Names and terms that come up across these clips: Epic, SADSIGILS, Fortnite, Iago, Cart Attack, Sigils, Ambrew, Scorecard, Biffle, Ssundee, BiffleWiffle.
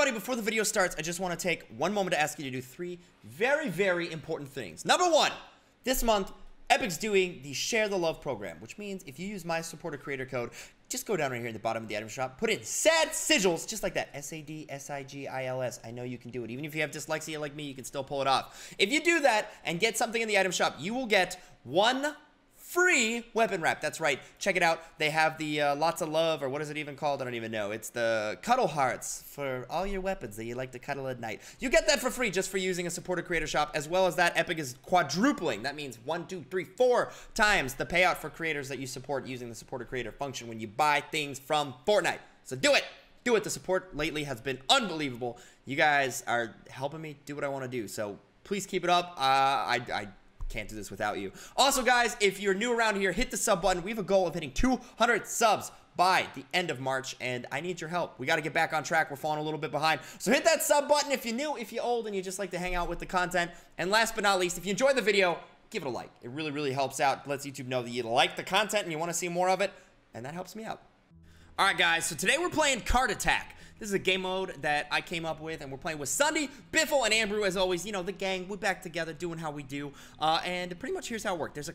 everybody, before the video starts, I just want to take one moment to ask you to do three very, very important things. Number one, this month, Epic's doing the Share the Love program, which means if you use my supporter creator code, just go down right here at the bottom of the item shop, put in SADSIGILS, just like that, SADSIGILS. I know you can do it. Even if you have dyslexia like me, you can still pull it off. If you do that and get something in the item shop, you will get one free weapon wrap. That's right. Check it out. They have the lots of love, or what is it even called? I don't even know. It's the cuddle hearts for all your weapons that you like to cuddle at night. You get that for free just for using a supporter creator shop. As well as that, Epic is quadrupling. That means 1, 2, 3, 4 times the payout for creators that you support using the supporter creator function when you buy things from Fortnite. So do it. Do it. The support lately has been unbelievable. You guys are helping me do what I want to do. So please keep it up. I can't do this without you. Also, guys, if you're new around here, hit the sub button. We have a goal of hitting 200 subs by the end of March, and I need your help. We got to get back on track. We're falling a little bit behind. So hit that sub button if you're new, if you're old, and you just like to hang out with the content. And last but not least, if you enjoyed the video, give it a like. It really, really helps out. It lets YouTube know that you like the content and you want to see more of it, and that helps me out. All right, guys, so today we're playing Cart Attack. This is a game mode that I came up with, and we're playing with Ssundee, Biffle, and Ambrew, as always. You know, the gang, we're back together doing how we do, and pretty much here's how it worked. There's a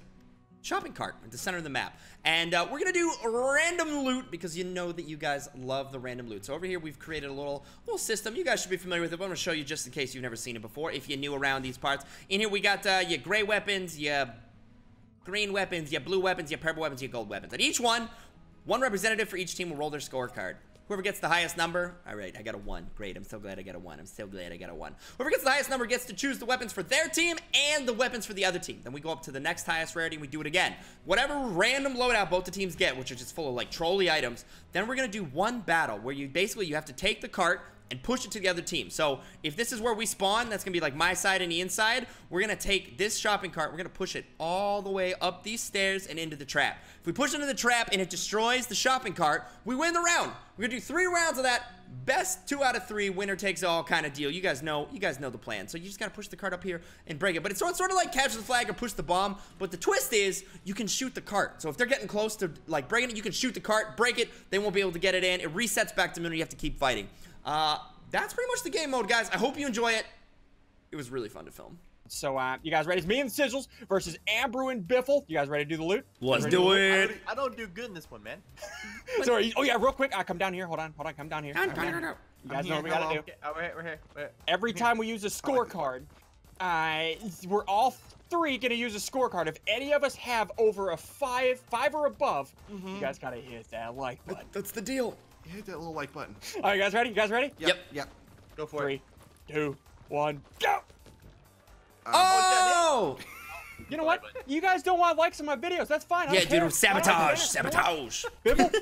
shopping cart at the center of the map, and we're gonna do random loot because you know that you guys love the random loot. So over here, we've created a little system. You guys should be familiar with it, but I'm gonna show you just in case you've never seen it before, if you're new around these parts. In here, we got your gray weapons, your green weapons, your blue weapons, your purple weapons, your gold weapons. And each one representative for each team will roll their scorecard. Whoever gets the highest number, all right, I got a 1. Great, I'm so glad I got a 1. I'm so glad I got a 1. Whoever gets the highest number gets to choose the weapons for their team and the weapons for the other team. Then we go up to the next highest rarity and we do it again. Whatever random loadout both the teams get, which are just full of like trolley items, then we're gonna do one battle where you have to take the cart and push it to the other team. So if this is where we spawn, that's gonna be like my side and the inside. We're gonna take this shopping cart, we're gonna push it all the way up these stairs and into the trap. If we push into the trap and it destroys the shopping cart, we win the round. We're gonna do 3 rounds of that. Best 2 out of 3, winner takes all kind of deal. You guys know the plan. So you just gotta push the cart up here and break it. But it's sort of like capture the flag or push the bomb. But the twist is you can shoot the cart. So if they're getting close to like breaking it, you can shoot the cart, break it. They won't be able to get it in. It resets back to middle. You have to keep fighting. That's pretty much the game mode, guys. I hope you enjoy it. It was really fun to film. So, you guys ready? It's me and Sigils versus Ambrew and Biffle. You guys ready to do the loot? Let's do it. I don't do good in this one, man. Sorry. Oh, yeah, real quick. Come down here. Hold on. Come down here. No. You guys know what we gotta do. We're here. Every time we use a scorecard, we're all 3 gonna use a scorecard. If any of us have over a 5 or above, you guys gotta hit that like button. That's the deal. Hit that little like button. All right, you guys ready? Yep. Go for it. 3, 2, 1, go! Oh! You know what? You guys don't want likes on my videos. That's fine. Yeah, dude, sabotage. Biffle,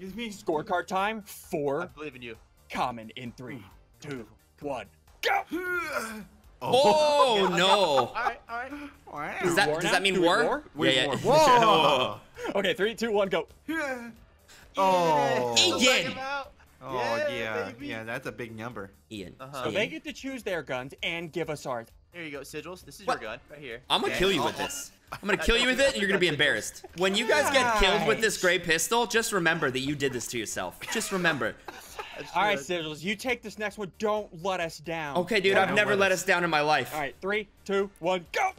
give me scorecard time. 4. I believe in you. Common in 3, 2, 1, go! Oh, no. All right. Does that mean war? Yeah. Whoa. Okay, 3, 2, 1, go. Oh, Ian. Oh, yeah, that's a big number. Ian. So they get to choose their guns and give us ours. There you go, Sigils. This is your gun right here. I'm gonna kill you with this. I'm gonna kill you with it, and you're gonna be embarrassed. When you guys get killed with this gray pistol, just remember that you did this to yourself. Just remember. All right, Sigils, you take this next one. Don't let us down. Okay, dude, I've never let us down in my life. All right, 3, 2, 1, go.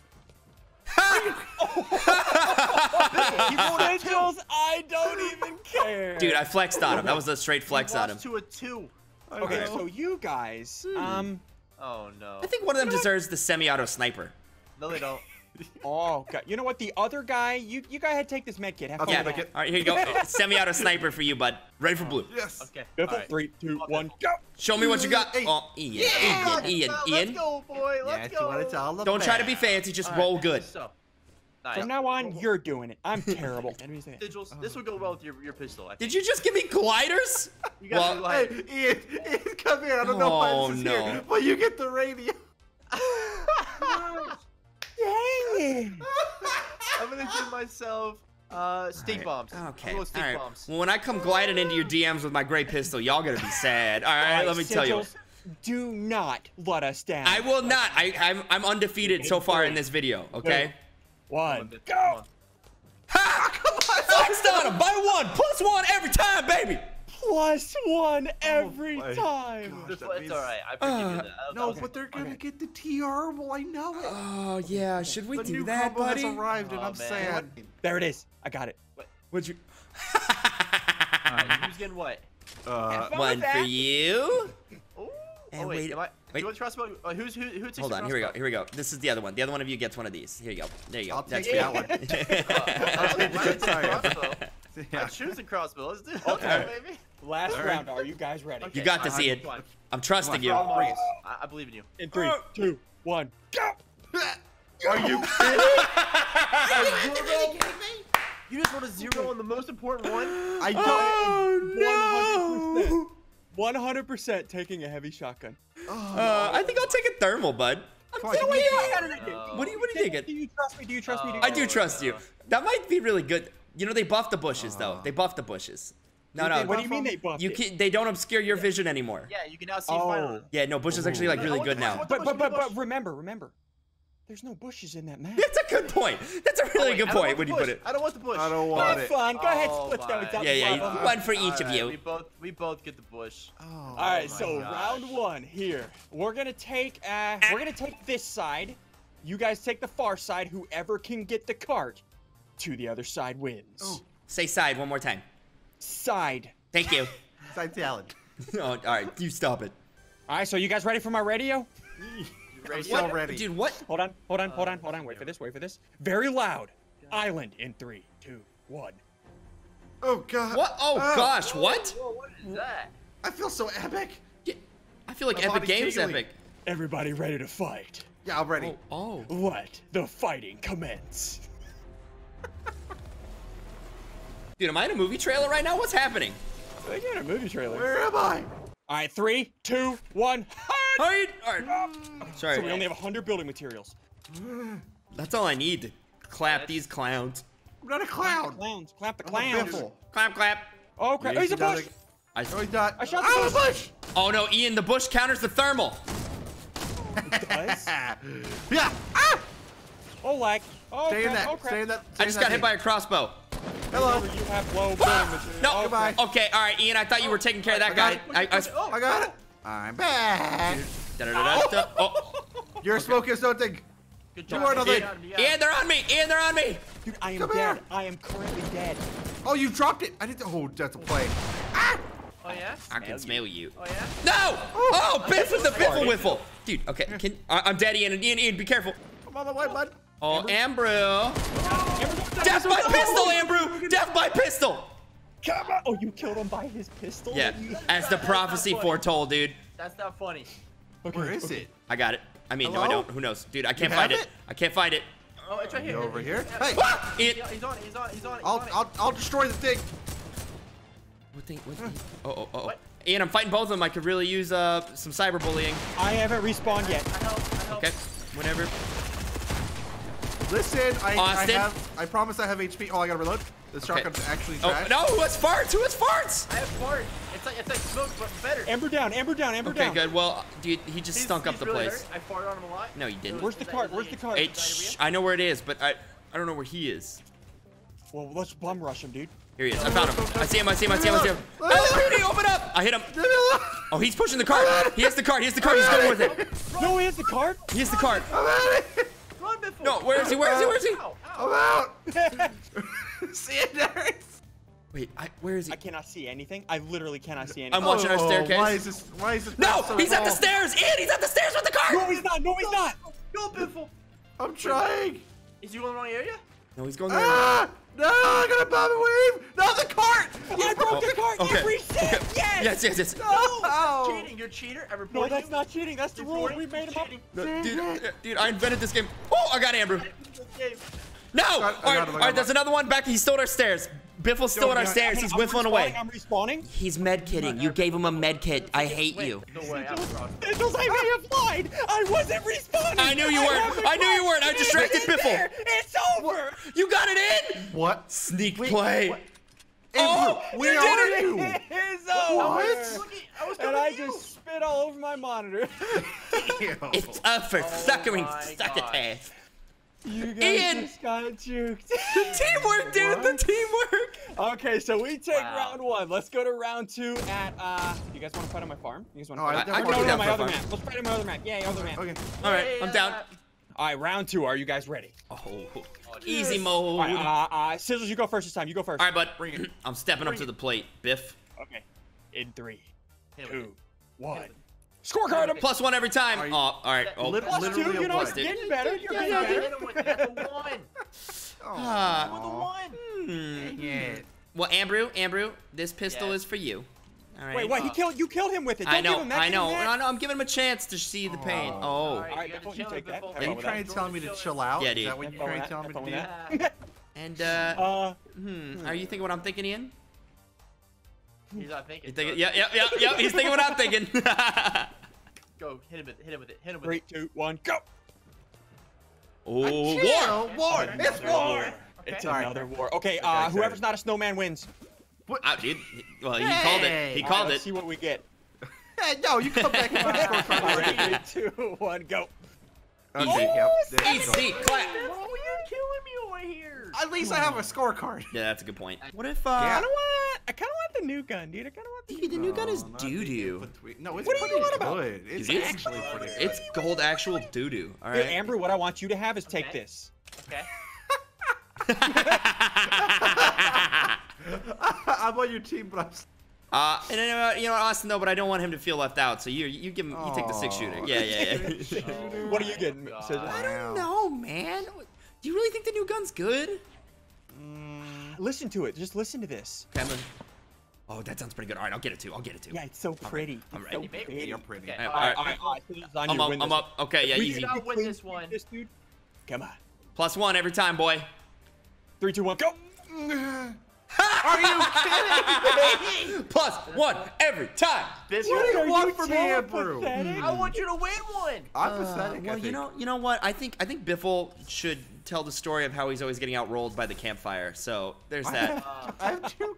Sigils, I don't even care. Dude, I flexed on him. That was a straight flex on him. To a 2. Okay, so you guys, Oh no. I think one of them deserves the semi-auto sniper. No, they don't. Oh god. You know what? The other guy, you go ahead, take this med kit. Have fun with it. All right, here you go. Semi-auto sniper for you, bud. Ready for blue. Yes. Okay. Right. 3, 2, 1, go. Show me what you got. Oh, Ian. Yeah. Ian. Let's go, boy. Let's go. Don't try to be fancy. Just roll good. So, nice. From now on, you're doing it. I'm terrible. Sigils, this would go well with your pistol. Did you just give me gliders? You got me gliders. Hey, Ian, come here. I don't know if Ian's here, but you get the radio. Dang it! I'm gonna give myself stink bombs. Okay. All right. Well, when I come gliding into your DMs with my gray pistol, y'all gonna be sad. All right, let me tell you. Do not let us down. I will not. I'm undefeated so far in this video. Okay. 1, go! Ha! Come on! Flexed on him by 1, +1 every time, baby. +1 every time. Gosh, it's alright. I forgive you that. No, but they're gonna get the TR. Well, I know it. Oh yeah, should we do that, buddy? The new combo has arrived, and I'm sad. There it is. I got it. What? What'd you? Alright, who's getting what? One for you. And wait, wait. You want to crossbow? Who takes Hold on, here we go, here we go. This is the other one. The other one of you gets one of these. Here you go. There you go. I'll take that one. I choose a crossbow. Let's do it. Okay, baby. Last round, are you guys ready? Okay. You got to see it. I'm trusting you. I believe in you. In 3, 2, 1, go! Are you kidding me? You just want a 0 on the most important one? I don't. Oh, no. 100% taking a heavy shotgun. I think I'll take a thermal, bud. What do you think? Do you trust me? Do you trust me? I do trust you. That might be really good. You know, they buffed the bushes, though. They buffed the bushes. No, no. What do you mean they buffed it? They don't obscure your vision anymore. Yeah, you can now see fire. Yeah, no, bushes actually like really good now. But remember, there's no bushes in that map. That's a good point. That's a really good point when you put it. I don't want the bush. I don't want it. Have fun. Go ahead, split down. Yeah, yeah. One for each of you. We both get the bush. All right, so round one here. We're gonna take this side. You guys take the far side. Whoever can get the cart to the other side wins. Say side one more time. Side. Thank you. Side salad. All right, you stop it. All right, so you guys ready for my radio? Dude, what? Hold on. Wait for this. Very loud. Island in 3, 2, 1. Oh, God. What? Oh, gosh. What? Whoa, what is that? I feel so epic. Yeah, I feel like Epic Games epic. Everybody ready to fight? Yeah, I'm ready. Oh. Let the fighting commence. Dude, am I in a movie trailer right now? What's happening? I think you're in a movie trailer. Where am I? All right, 3, 2, 1. Hide! All right. Sorry. So we only have 100 building materials. That's all I need to clap these clowns. I'm not a clown. Clap the clowns. Clap, clap. Oh, crap. He's a bush. I shot the bush. Oh, no. Ian, the bush counters the thermal. It does? Yeah. Ah! Oh, lag. Oh, stay in that. Oh, crap. I just got hit by a crossbow. Hello. You have low building materials. No. Goodbye. Okay. All right, Ian. I thought you were taking care of that guy. I got it. I'm back. You're smoking something. Good job. Ian, they're on me. Dude, I am dead. I am currently dead. Oh, you dropped it. I didn't. Oh, that's a play. Ah! Oh yeah. I can smell you. Oh yeah. No. Oh, Biff with the BiffleWiffle. Dude. Okay. I'm dead, Ian. Ian, be careful. I'm on my way, bud. Oh, Ambrew. Death by pistol, Ambrew. Death by pistol. Come on. Oh, you killed him by his pistol? Yeah, as the prophecy foretold, dude. That's not funny. Okay, where is it? I got it. I mean, no, I don't. Who knows? Dude, I can't find it. I can't find it. Oh, it's right here. Over here? Hey! Ah! He's on it. I'll destroy the thing. What thing? What thing? Oh. Ian, I'm fighting both of them. I could really use some cyberbullying. I haven't respawned yet. I help. Okay, whatever. Listen, I promise I have HP. Oh, I gotta reload. The shotgun's actually trash. Oh, no, who has farts? I have farts. It's like smoke, but better. Amber down. Okay, good. Well, dude, he just stunk up the place. I farted on him a lot. No, you didn't. Where's the cart? I know where it is, but I don't know where he is. Well, let's bum rush him, dude. Here he is. I found him. I see him. Oh, open up. I hit him. Oh, he's pushing the cart. He has the cart. He's going with it. No, he has the cart. I'm at it. No, where is he? I'm out. See it, Darius? Wait, where is he? I cannot see anything. I literally cannot see anything. I'm watching our staircase. Why is this? No, so he's at the stairs. Ian, he's at the stairs with the cart. No, he's not. No, Biffle. I'm trying. Is he going the wrong area? No, he's going the wrong area. No, I got a bomb and weave. No, the cart. Yeah, I broke the cart. Okay. Reset. Yes. No. Oh. Cheating. You're a cheater. No, that's not cheating. That's the rule. We made him up. Dude, I invented this game. Oh, I got Ambrew. No! All right, there's another one back. He stole our stairs. Biffle's still on our stairs. He's whiffling away. I'm respawning. He's med kitting. You gave him a med kit. I hate you. No way. I may have lied. I wasn't respawning. I knew you weren't. I distracted Biffle. It's over. You got it in? What? Sneak play. What? Oh, we did it. It is over. What? And I just spit all over my monitor. It's up for suckering suckertass. You guys Ian. Just got juked. The teamwork, dude. What? The teamwork. Okay, so we take round one. Let's go to round two at. You guys want to fight on my farm? You guys want to fight? No, my other map. Let's fight on my other map. Yeah, other map. Okay. All right, I'm down. All right, round two. Are you guys ready? Oh, easy mode. Right, Sizzles, you go first this time. You go first. All right, bud. Bring it. I'm stepping up to the plate, Biff. Okay. In 3, 2, 1. Scorecard +1 every time. Oh, all right. Oh, +2. You know, it's getting better. You're getting better. That's a one. Yeah. Well, Ambrew, this pistol is for you. All right. Wait, what? You killed him with it. Don't give him that. I know. No, I'm giving him a chance to see the pain. Oh. All right. You take that. Are you trying to tell me to chill out? Yeah, dude. Is that what you're trying to tell me to do? And are you thinking what I'm thinking, Ian? He's not thinking. Yep. He's thinking what I'm thinking. Go hit him with it. 3, 2, 1, go. Oh, war! It's war! Okay. It's another war. Okay, whoever's not a snowman wins. What? Oh, dude. Well, he called it. He called it. Let's see what we get. Hey, no, you come back. 3, 2, 1, go. Okay, easy clap. Oh, you're killing me over here. At least I have a scorecard. Yeah, that's a good point. What if I kind of want the new gun, dude. The new gun is doo-doo. No, it's pretty good. It's actually pretty good. It's gold actual doo-doo. All right. Ambrew, what I want you to have is take this. Okay. I'm on your team, but I'm... And you know, Austin, though, but I don't want him to feel left out, so you give him, you take the 6-shooter. Yeah. Oh, what are you getting? I don't know, man. Do you really think the new gun's good? Listen to it. Just listen to this. Cameron. Oh, that sounds pretty good. All right, I'll get it too. Yeah, it's so pretty. I'm ready. You're pretty. Okay. All right. I'm up. Okay, yeah, easy. We gotta win this one. Come on. +1 every time, boy. 3, 2, 1, go. Are you kidding me? +1 every time. This what do you want from me, Ambrew? I want you to win one. I'm pathetic. Well, you know what? I think Biffle should tell the story of how he's always getting outrolled by the campfire. So there's that. I have two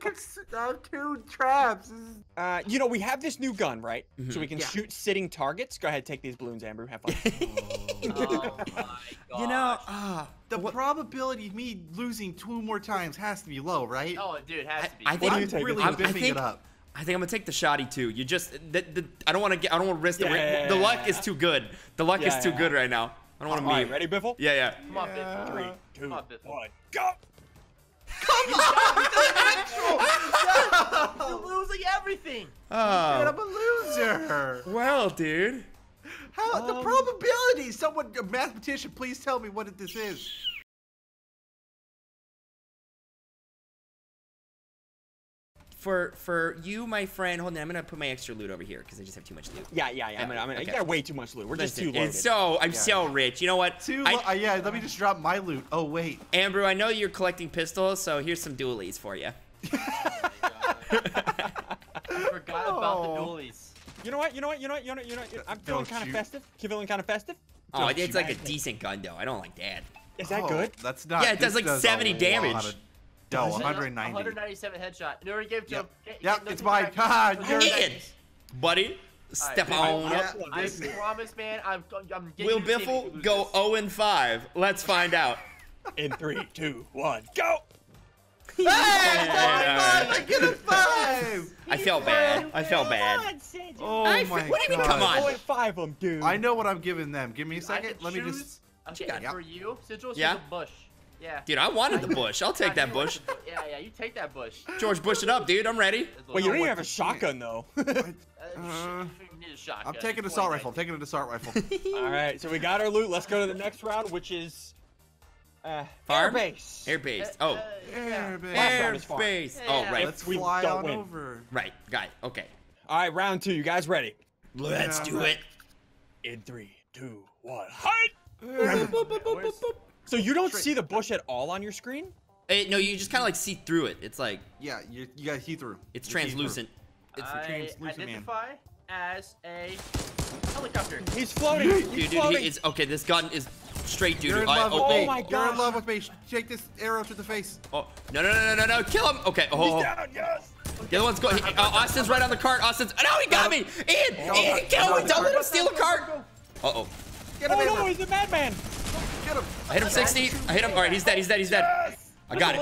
traps. You know, we have this new gun, right? Mm-hmm. So we can shoot sitting targets. Go ahead, take these balloons, Ambrew. Have fun. Oh my gosh. You know, the probability of me losing 2 more times has to be low, right? Oh, dude, it has to be. I think I'm gonna take the shoddy too. You just, I don't want to risk the luck is too good. The luck is too good right now. I don't want to meet. Ready, Biffle? Yeah. Come on, Biffle. 3, 2, 1, go! Come on! You're losing everything. Oh. I'm a loser. Well, dude. How the probability? Someone, a mathematician, please tell me what this is. For you, my friend, hold on. I'm gonna put my extra loot over here because I just have too much loot. Yeah. I got way too much loot. We're just too loaded. I'm so rich. You know what? Let me just drop my loot. Oh wait, Ambrew, I know you're collecting pistols, so here's some dualies for you. I forgot about the dualies. You know what? I'm feeling kind of festive. Oh, it's like a decent gun though. I don't like that. Is that good? That's not. Yeah, it does like 70 damage. No, 190. 197 headshot. No, we gave to him. Yep, it's mine. Ian, buddy, step on up. I promise, man. I'm getting. Will Biffle go 0-5? Let's find out. In 3, 2, 1, go. Hey, I get a 5. I felt bad. Oh my God. What do you mean? Come on. 0-5 them, dude. I know what I'm giving them. Give me a second. Let me just. For you, Sigils, here's a bush. Yeah. Dude, I wanted the bush. I'll take that bush. Yeah, you take that bush. George, bush it up, dude. I'm ready. Well, you don't even have a shotgun, though. I'm taking an assault rifle. All right, so we got our loot. Let's go to the next round, which is airbase. Airbase. Oh. Airbase. Airbase. Oh, right. Let's fly on over. Right, got it. Okay. All right, round two. You guys ready? Let's do it. In 3, 2, 1, hide. So you don't see the bush at all on your screen? No, you just kind of like see through it. It's like you gotta see through. It's translucent. It's translucent. Identify as a helicopter. He's floating. He's floating. He is okay. This gun is straight, dude. You're in love with me. Oh my God. You're in love with me. Shake this arrow to the face. Oh no! Kill him. Okay. Oh. He's down. Yes. The other one's going. Austin's right on the cart. No, he got me. Ian, kill him! Don't let him steal the cart. Uh oh. Get him. Oh no, he's a madman. Get him. I hit him 60. I hit him. All right, he's dead. He's dead. He's dead. Yes! I got it.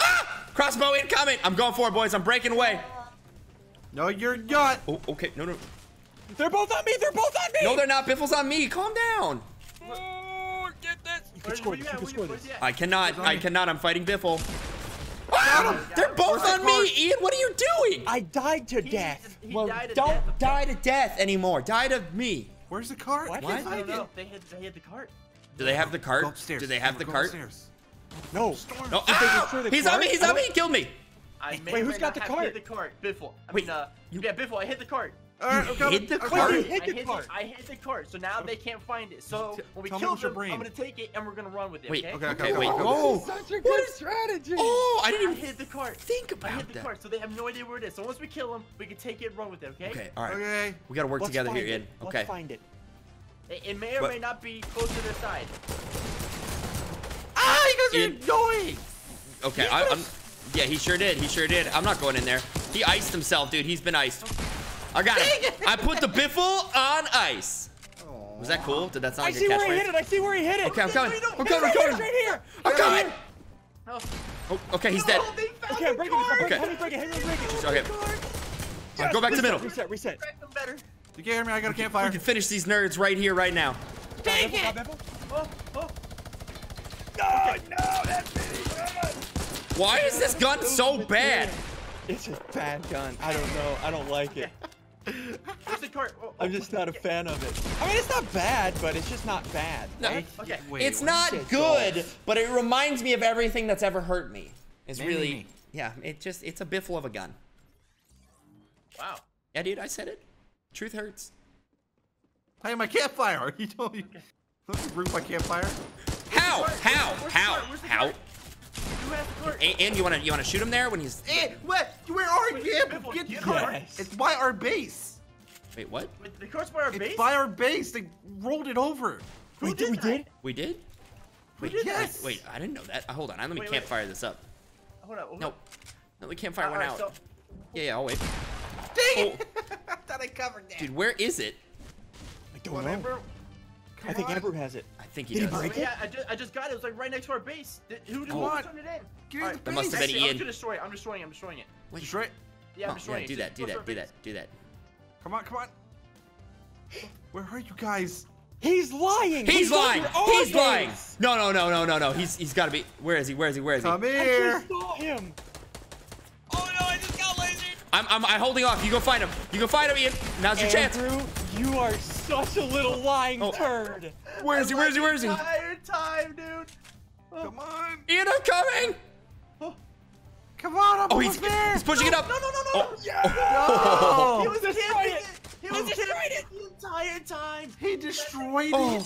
Ah! Crossbow incoming. I'm going for it, boys. I'm breaking away. No, you're not. Oh, okay. No, no. They're both on me. They're both on me. No, they're not. Biffle's on me. Calm down. Oh, get this. You can score this. You can score this. I cannot. I cannot. I'm fighting Biffle. Ah! They're both on me, Ian. What are you doing? I died to death. Well, don't die to death anymore. Die to me. Where's the cart? What? I don't know. They had the cart. Do they have the cart? Upstairs. Do they have the cart? Upstairs. No. No. Oh, he's on me. He's on me. He killed me. Wait, who's got the cart? I hit the cart. Biffle. I mean, yeah, Biffle. I hit the cart. You hit the cart? I hit the cart, so now they can't find it. So when we kill them, I'm going to take it, and we're going to run with it, okay? Okay, wait. Oh, this is such a good strategy. Oh, I didn't even hit the cart. Think about that. I hit the cart, so they have no idea where it is. So once we kill them, we can take it and run with it, okay? Okay, all right. Okay. We got to work together here, Ian. Okay. Let's find it. It may or may not be close to the side. Ah, you guys are annoying. Okay, I'm... Yeah, he sure did. He sure did. I'm not going in there. He iced himself, dude. He's been iced. I got him. I put the Biffle on ice. Aww. Was that cool? Did that sound like a catchphrase? I see where he hit it. I see where he hit it. Okay, I'm coming. I'm coming. I'm coming. Right here. I'm coming. Oh, okay, he's dead. Okay, I'm breaking it. Okay. Let me break it. Let me break it. Okay. Right, go back to the middle. Reset, reset. You can't hear me. I got a campfire. We can finish these nerds right here, right now. Dang it. Oh. No, that's me. Why is this gun so bad? It's a bad gun. I don't know. I don't like it. I'm just not a fan of it. I mean, it's not bad, but it's just not bad. Right? No, okay. Wait, it's not good, but it reminds me of everything that's ever hurt me. It's really, yeah, it's a biffle of a gun. Wow. Yeah, dude, I said it. Truth hurts. Hey, my campfire. You told me. Don't ruin my campfire. How? How? And you wanna shoot him there when he's what? Where are you? Get the cart. It's by our base. Wait, what? The cart's by our base. It's by our base. They rolled it over. Wait, we did? Yes. Wait, I didn't know that. Hold on, let me campfire this up. Hold on. No, we can't fire one out. So... Yeah, I'll wait. Dang it! I thought I covered that. Dude, where is it? I don't remember. I think Ambrew has it. I think he does. Did he break it? I just got it. It was like right next to our base. Who did want it in? All right, that must have been Ian. I'm destroying it. Wait. Destroy it? Yeah, I'm destroying it. Do that. Come on, come on. Where are you guys? He's lying. He's lying. He's lying. No. He's got to be. Where is he? Come here. I just saw him. Oh no! I just got lasered. I'm holding off. You go find him. Ian. Now's your chance. You are such a little lying turd. Where is he? Entire time, dude. Come on. Ian, I'm coming. Come on, I'm there. He's pushing it up. No. Yeah. He was destroying it. He was destroying it the entire time. He destroyed it.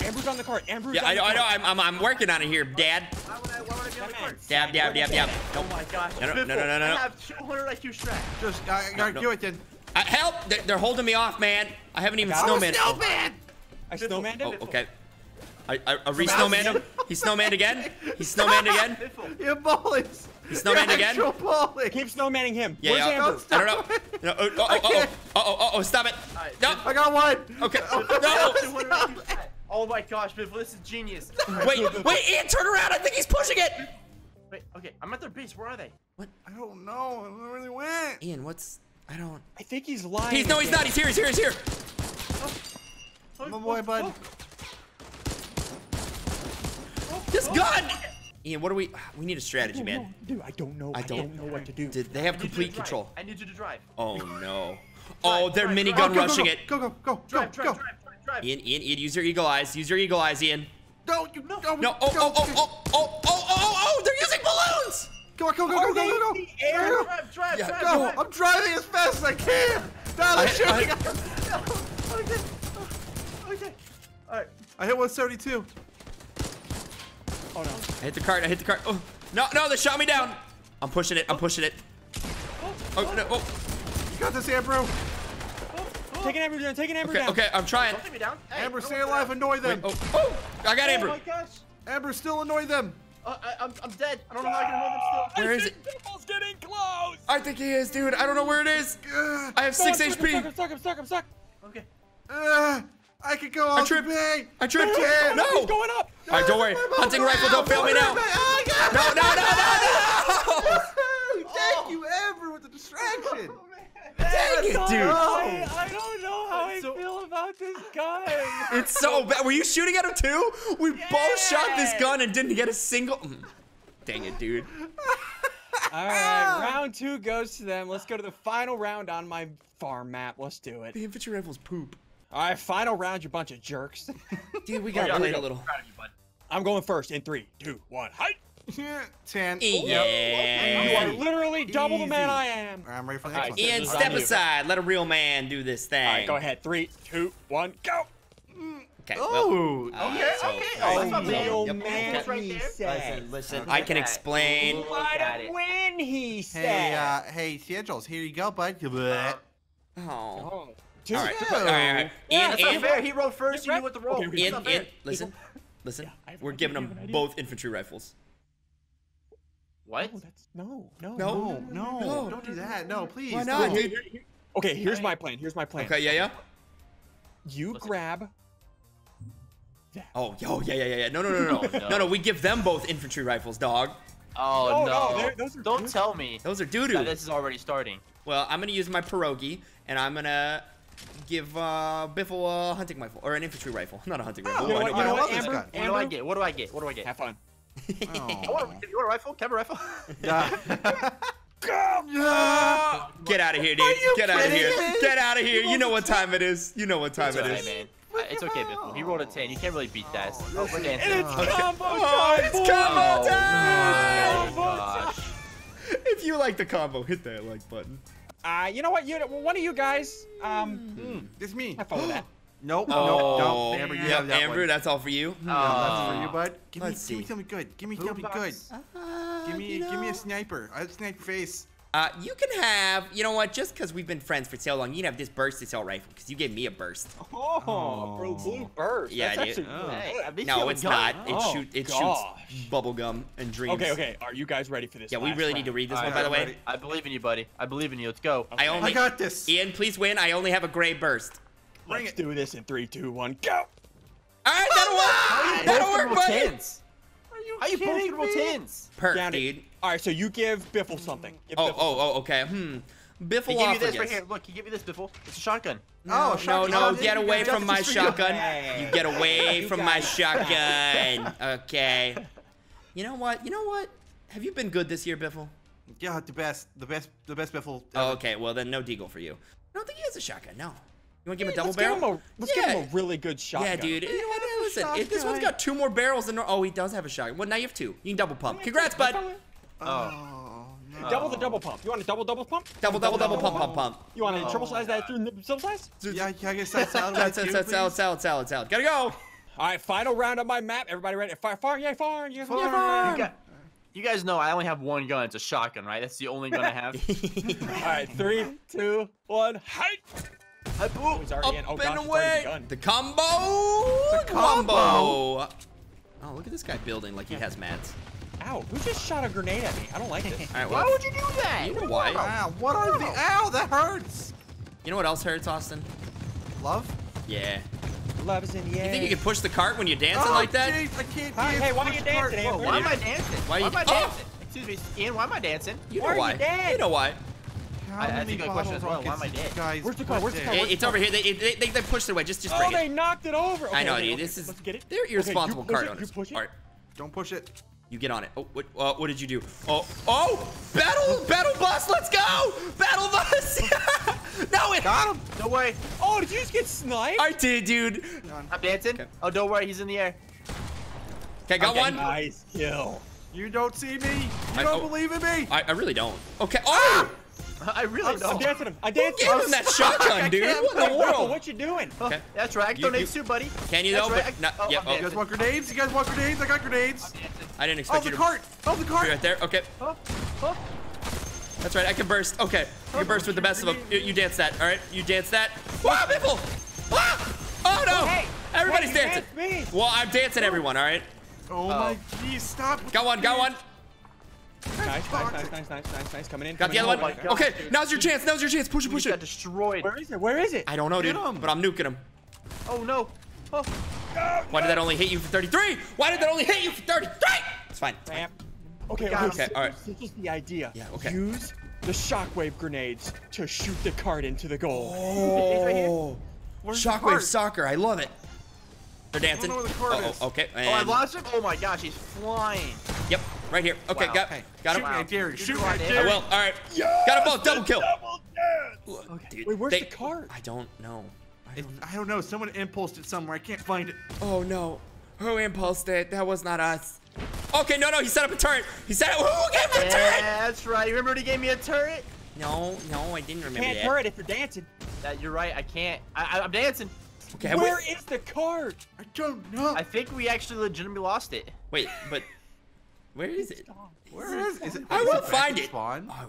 Ambrew's on the cart. Ambrew's on the cart. I know. I'm working on it here, Dad. Why would I be on the cart? Dab. Oh my gosh. No. I have 200 IQ strat. Just do it then. Help! They're holding me off, man. I haven't even snowman. I snowmaned him. Oh, okay. I re-snowmaned him. He snowmaned again. You're balling. He snowmaned again. Keep snowmanning him. Yeah. I don't know. Oh, stop it. No. I got one. Okay. No. Oh my gosh, Biffle, this is genius. Wait, Ian, turn around. I think he's pushing it. Wait, okay. I'm at their base. Where are they? What? I don't know. I don't know where they went. Ian, what's... I think he's lying. He's not. He's here. My boy, bud. This gun! Ian, what are we... We need a strategy, man. Dude, I don't know what to do. Did they have complete control? I need you to drive. Oh, no. Oh, they're minigun rushing it. Go. Drive. Ian, use your eagle eyes. Ian. No. Oh, they're using balloons! Go. Drive. No, I'm driving as fast as I can. Okay. All right. I hit 172. Oh, no. I hit the cart. Oh, no, they shot me down. I'm pushing it. Oh, no. You got this, Ambrew. Take an Ambrew down. Okay, I'm trying. Don't take me down. Hey, Ambrew, stay alive. Annoy them. Wait, I got Ambrew. Oh, my gosh. Ambrew, still annoy them. I'm dead. I don't know how I can hold him still. Where is it? Biffle's getting close. I think he is, dude. I don't know where it is. I have 6 HP. I'm stuck. Okay. I could go all the way. I tripped. No, he's going up. No, all right, don't worry. Hunting rifle, don't fail me now. No. Thank you, Amber, with the distraction. Dang it, dude! I don't know how I feel about this gun. It's so bad. Were you shooting at him too? We both shot this gun and didn't get a single. Dang it, dude. All right, round two goes to them. Let's go to the final round on my farm map. Let's do it. The infantry rifle's poop. All right, final round, you bunch of jerks. Dude, we gotta play a little. I'm going first in 3, 2, 1, hike. 10. Yeah. You are literally double the man I am. I'm ready for the next one. Ian, step aside. Let a real man do this thing. All right, go ahead. 3, 2, 1, go. Okay. Oh. Well, okay. Oh, that's real man. Right there. Listen. I can explain. When he said. Hey, Schedules, here you go, bud. Oh. Dude. All right. Ian, that's not fair. He rolled first. You knew what the roll. Ian, listen. Listen, we're giving them both infantry rifles. What? No, don't do that. No, please. Why not, dude? Okay, here's my plan. Okay, You grab that. Oh, yeah. No. We give them both infantry rifles, dog. Oh, no. Don't tell me. Those are doo-doo. This is already starting. Well, I'm going to use my pierogi, and I'm going to give Biffle a hunting rifle, or an infantry rifle. Not a hunting rifle. You know what, Amber? What do I get? Have fun. Oh. You want a rifle? Can I have a rifle? Get out of here, dude. Get out of here. You know what time it is. It's okay, man. It's okay, Biffle. He rolled a 10. You can't really beat that. It's combo time! If you like the combo, hit that like button. You know what? One of you guys. It's me. I follow that. Nope. Amber, Amber, that's all for you. That's for you, bud. Give me something good. Give me a sniper. A sniper face. You can have, you know what? Just because we've been friends for so long, you can have this burst assault rifle because you gave me a burst. Bro, blue burst. Yeah, that's dude. Actually, no, it's not. It shoots bubblegum and dreams. Okay. Are you guys ready for this? Yeah, we really need to read this one, by the way. I believe in you, buddy. Let's go. Okay. I got this. Ian, please win. I only have a gray burst. Let's do this in 3, 2, 1, go! All right, that'll work, buddy. Are you both roll 10s? Perk, dude. All right, so you give Biffle something. Okay. Biffle off. He gave you this right here. Look, he gave you this, Biffle. It's a shotgun. No, get away from my shotgun. You get away from my shotgun. Okay. You know what? Have you been good this year, Biffle? Yeah, the best Biffle ever. Oh, okay. Well, then no deagle for you. I don't think he has a shotgun. No. You want to give him a double barrel? Let's give him a really good shotgun. Yeah, dude. You know what? Listen, if this one's got 2 more barrels than normal. Oh, he does have a shotgun. Well, now you have 2. You can double pump. Congrats, bud. Double pump. You want a double pump? Double pump. You want to triple size that through double size? Yeah, I guess that's salad. Gotta go. All right, final round on my map. Everybody ready? Farm. You guys know I only have one gun. It's a shotgun, right? That's the only gun I have. All right, 3, 2, 1, hike. Up and away! The combo! Oh, look at this guy building like he has mats. Ow, who just shot a grenade at me? I don't like this. All right, why would you do that? You know why? Ow, that hurts! You know what else hurts, Austin? Love? Yeah. Love is in the air. You think you can push the cart when you're dancing like that? Geez, I can't dance. Hey, why are you dancing? Why am I dancing? Excuse me, Ian, why am I dancing? You know why. You know why. I think the question is, why am I dead? Guys, where's the car? It's over here. They pushed their way. Just break it. Oh, they knocked it over. Okay, I know, dude. Okay, this is. Let's get it. They're irresponsible card owners. All right. Don't push it. You get on it. Oh, what did you do? Oh! Battle bus. Let's go! Battle bus. No, it got him. No way. Oh, did you just get sniped? I did, dude. I'm dancing. Okay. Oh, don't worry. He's in the air. Okay, got one. Nice kill. You don't see me. You don't believe in me. I really don't. Okay. Oh! I really don't. I'm dancing him. Give him that shotgun, dude. What in the world? What you doing? Okay. That's right. I can donate too, buddy. Can you though? Right. You guys want grenades? I got grenades. I didn't expect you to. Oh, the cart. Right there. Okay. That's right. I can burst. Okay. You burst with the best of them. You dance that. All right. You dance that. Wow, Biffle! Oh no! Hey, everybody's dancing. Well, I'm dancing everyone. All right. Oh my geez! Stop. Got one. Nice. Coming in. Got the other one. Okay, now's your chance. Push it. Got destroyed. Where is it? I don't know, dude. But I'm nuking him. Oh no! Oh! Why did that only hit you for 33? Why did that only hit you for 33? It's fine. It's fine. Okay, okay, all right. This is the idea. Yeah, okay. Use the shockwave grenades to shoot the cart into the goal. Oh! Shockwave soccer, I love it. They're dancing. I don't know where the cart is. Okay. And... Oh, I lost him. Oh my gosh, he's flying. Yep, right here. Okay, wow. got him. Shoot right there. I will. All right. Yes, got them both. Double kill. Double death. Okay. Dude, wait, where's the cart? I don't know. I don't know. Someone impulsed it somewhere. I can't find it. Oh no. Who impulsed it? That was not us. Okay, no, no. He set up a turret. He set up. Who gave me a turret? That's right. You remember he gave me a turret? No, I didn't remember. You can't turret if you're dancing. You're right. I can't. I'm dancing. Okay, where is the cart? I don't know. I think we actually legitimately lost it. Wait, but where is it? Where is it? I will find it.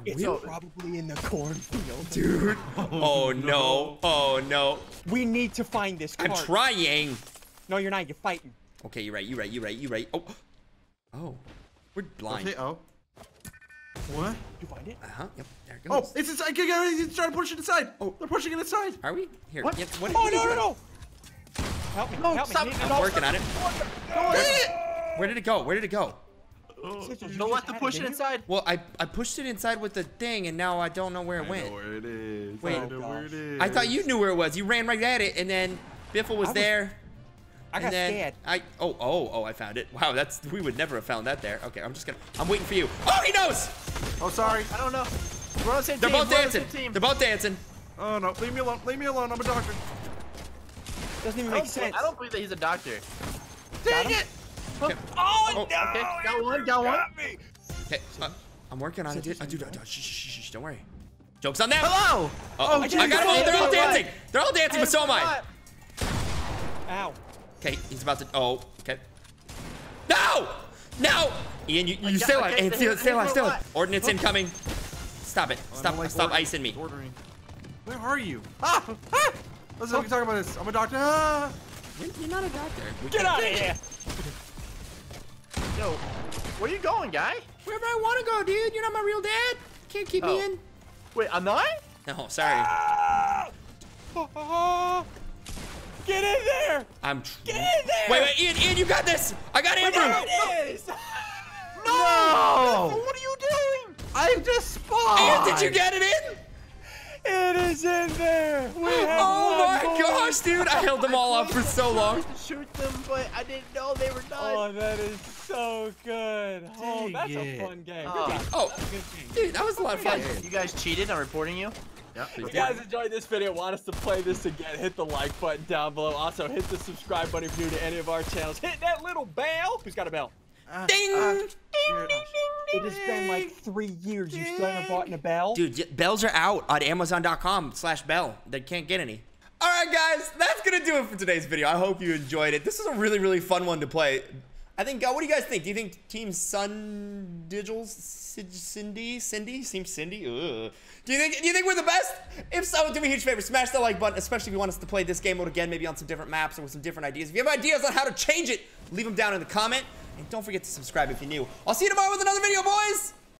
It's probably in the cornfield, dude. Oh no! Oh no! We need to find this cart. I'm trying. No, you're not. You're fighting. Okay, you're right. Oh, oh, we're blind. Okay, what? You find it? Uh-huh. Yep. There it goes. Oh, it's inside. He's trying to push it inside. Oh, they're pushing it inside. Are we? Here. What? Yes, what no! Help me! No, help me! I'm working on it. Where did it go? Where did it go? Don't let them push it inside. Well, I pushed it inside with the thing, and now I don't know where it went. I know where it is. Wait. I thought you knew where it was. You ran right at it, and then Biffle was there. I got scared. I found it. Wow, we would never have found that there. Okay, I'm waiting for you. Oh, he knows! Oh, sorry. I don't know. We're on the same team. They're both dancing. They're both dancing. Oh, no. Leave me alone. Leave me alone. I'm a doctor. Doesn't even make sense. I don't believe that he's a doctor. Dang it! Okay. Oh, no! Okay. Got one. Okay, I'm working on it, dude. Shh, don't worry. Joke's on them. Hello! Oh, I got them all. They're all dancing. They're all dancing, but so am I. Ow. Okay, he's about to. Oh, okay. No! No! Ian, you stay alive. Ian, stay alive. Stay alive. Ordnance incoming. Stop it. Stop icing me. Ordering. Where are you? Ah! Let's not talk about this. I'm a doctor. Ah. You're not a doctor. Get out of here! Yo, where you going, guy? Wherever I want to go, dude. You're not my real dad. Can't keep me in. Wait, I'm not? No, sorry. Ah! Get in there! Get in there! Wait, Ian, you got this! I got Ambrew! No! What are you doing? I just spawned! Ian, did you get it in? It is in there! Oh my gosh, dude! I held them all up for so long. To shoot them, but I didn't know they were done. Oh, that is so good. Oh, that's a fun game. Dude, that was a lot of fun. You guys cheated? I'm reporting you. Yep. If you guys enjoyed this video, want us to play this again, hit the like button down below. Also, hit the subscribe button if you're new to any of our channels. Hit that little bell. Who's got a bell? Ding! Ding, ding, ding, ding. It has been like 3 years you still haven't bought a bell. Dude, bells are out on Amazon.com/bell. They can't get any. All right, guys. That's going to do it for today's video. I hope you enjoyed it. This is a really, really fun one to play. I think, what do you guys think? Do you think Team SADSIGILS, Ssundee? Ugh. Do you think we're the best? If so, do me a huge favor, smash that like button, especially if you want us to play this game mode again, maybe on some different maps or with some different ideas. If you have ideas on how to change it, leave them down in the comment. And don't forget to subscribe if you're new. I'll see you tomorrow with another video, boys!